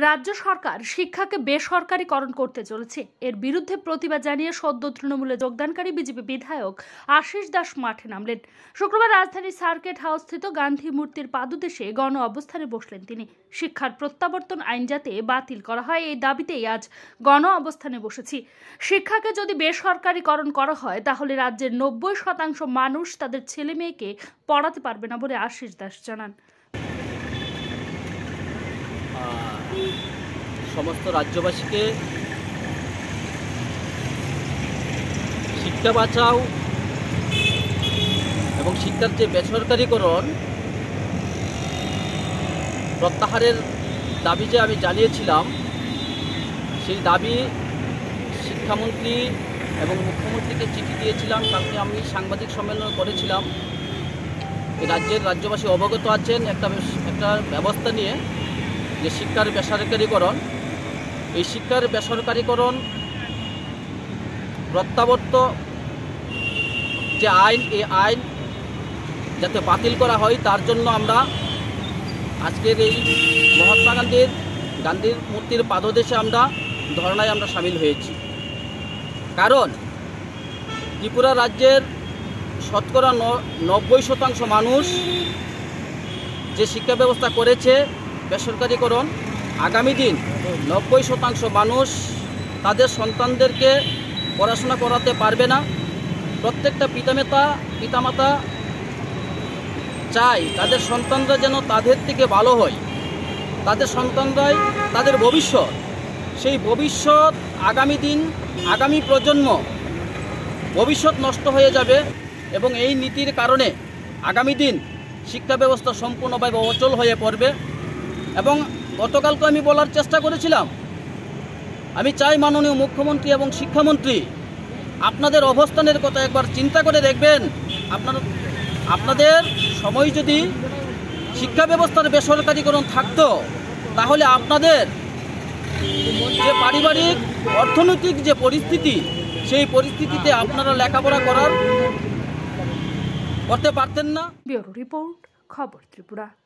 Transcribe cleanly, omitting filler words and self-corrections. राज्य सरकार शिक्षा के बेसरकारीकरण करते चलेছে এর বিরুদ্ধে প্রতিবাদ জানিয়ে সদ্য তৃণমূলে যোগদানকারী বিজেপি বিধায়ক আশীষ দাস মাঠে নামলেন। শুক্রবার রাজধানীর সার্কিট হাউস স্থিত গান্ধী মূর্তির পাদদেশে গণ অবস্থানে বসলেন তিনি। শিক্ষার প্রত্যাবর্তন আইন যাতে বাতিল করা হয় এই দাবিতেই আজ গণ অবস্থানে বসেছি। শিক্ষাকে যদি বেসরকারিকরণ করা হয় তাহলে রাজ্যের ৯০% মানুষ তাদের ছেলে মেয়েকে পড়াতে পারবে না বলে আশীষ দাস জানান। সমস্ত রাজ্যবাসীকে শিক্ষা বাঁচাও এবং শিক্ষার যে বেসরকারিকরণ প্রত্যাহারের দাবি যে আমি জানিয়েছিলাম সেই দাবি শিক্ষামন্ত্রী এবং মুখ্যমন্ত্রীকে চিঠি দিয়েছিলাম, তাকে আমি সাংবাদিক সম্মেলন করেছিলাম। রাজ্যের রাজ্যবাসী অবগত আছেন একটা ব্যবস্থা নিয়ে যে শিক্ষার বেসরকারিকরণ, এই শিক্ষার বেসরকারিকরণ প্রত্যাবর্তন যে আইন, এই আইন যাতে বাতিল করা হয় তার জন্য আমরা আজকের এই মহাত্মা গান্ধীর মূর্তির পাদদেশে আমরা ধর্নায় আমরা সামিল হয়েছি। কারণ ত্রিপুরা রাজ্যের শতকরা ৯০% মানুষ যে শিক্ষা ব্যবস্থা করেছে বেসরকারিকরণ, আগামী দিন ৯০% মানুষ তাদের সন্তানদেরকে পড়াশোনা করাতে পারবে না। প্রত্যেকটা পিতামাতা চায় তাদের সন্তানরা যেন তাদের থেকে ভালো হয়, তাদের সন্তানরাই তাদের ভবিষ্যৎ। সেই ভবিষ্যৎ আগামী দিন আগামী প্রজন্ম ভবিষ্যৎ নষ্ট হয়ে যাবে এবং এই নীতির কারণে আগামী দিন শিক্ষা ব্যবস্থা সম্পূর্ণভাবে অচল হয়ে পড়বে। এবং গতকালকে আমি বলার চেষ্টা করেছিলাম, আমি চাই মাননীয় মুখ্যমন্ত্রী এবং শিক্ষামন্ত্রী আপনাদের অবস্থানের কথা একবার চিন্তা করে দেখবেন। আপনাদের সময় যদি শিক্ষা ব্যবস্থার বেসরকারিকরণ থাকত তাহলে আপনাদের যে পারিবারিক অর্থনৈতিক যে পরিস্থিতি, সেই পরিস্থিতিতে আপনারা লেখাপড়া করতে পারতেন না। ব্যুরো রিপোর্ট, খবর ত্রিপুরা।